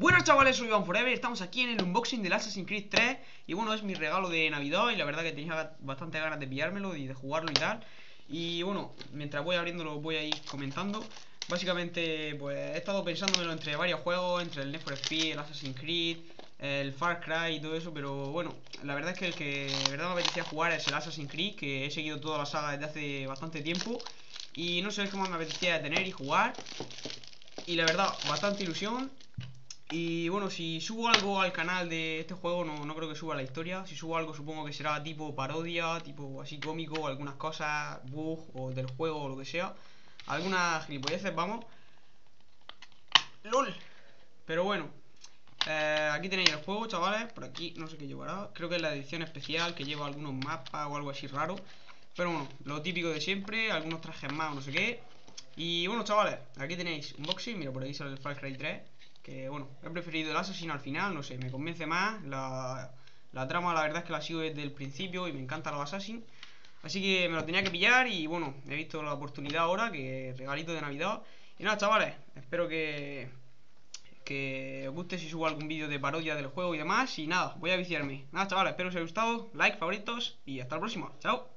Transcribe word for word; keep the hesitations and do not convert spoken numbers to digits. Buenas chavales, soy Iván Forever, estamos aquí en el unboxing del Assassin's Creed tres. Y bueno, es mi regalo de Navidad y la verdad que tenía bastante ganas de pillármelo y de jugarlo y tal. Y bueno, mientras voy abriéndolo voy a ir comentando. Básicamente, pues he estado pensándomelo entre varios juegos, entre el Need for Speed, el Assassin's Creed, el Far Cry y todo eso. Pero bueno, la verdad es que el que de verdad me apetecía jugar es el Assassin's Creed, que he seguido toda la saga desde hace bastante tiempo. Y no sé cómo me apetecía tener y jugar. Y la verdad, bastante ilusión. Y bueno, si subo algo al canal de este juego, no, no creo que suba la historia. Si subo algo supongo que será tipo parodia, tipo así cómico, algunas cosas, bug o del juego o lo que sea. Algunas gilipolleces, vamos. LOL. Pero bueno, eh, aquí tenéis el juego, chavales. Por aquí no sé qué llevará. Creo que es la edición especial que lleva algunos mapas o algo así raro. Pero bueno, lo típico de siempre, algunos trajes más o no sé qué. Y bueno, chavales, aquí tenéis un unboxing. Mira, por aquí sale el Far Cry tres. Que bueno, he preferido el Assassin al final, no sé, me convence más. La, la trama la verdad es que la sigo desde el principio y me encanta los Assassin. Así que me lo tenía que pillar y bueno, he visto la oportunidad ahora, que regalito de Navidad. Y nada chavales, espero que, que os guste si subo algún vídeo de parodia del juego y demás. Y nada, voy a viciarme. Nada chavales, espero que os haya gustado, like, favoritos y hasta la próxima, chao.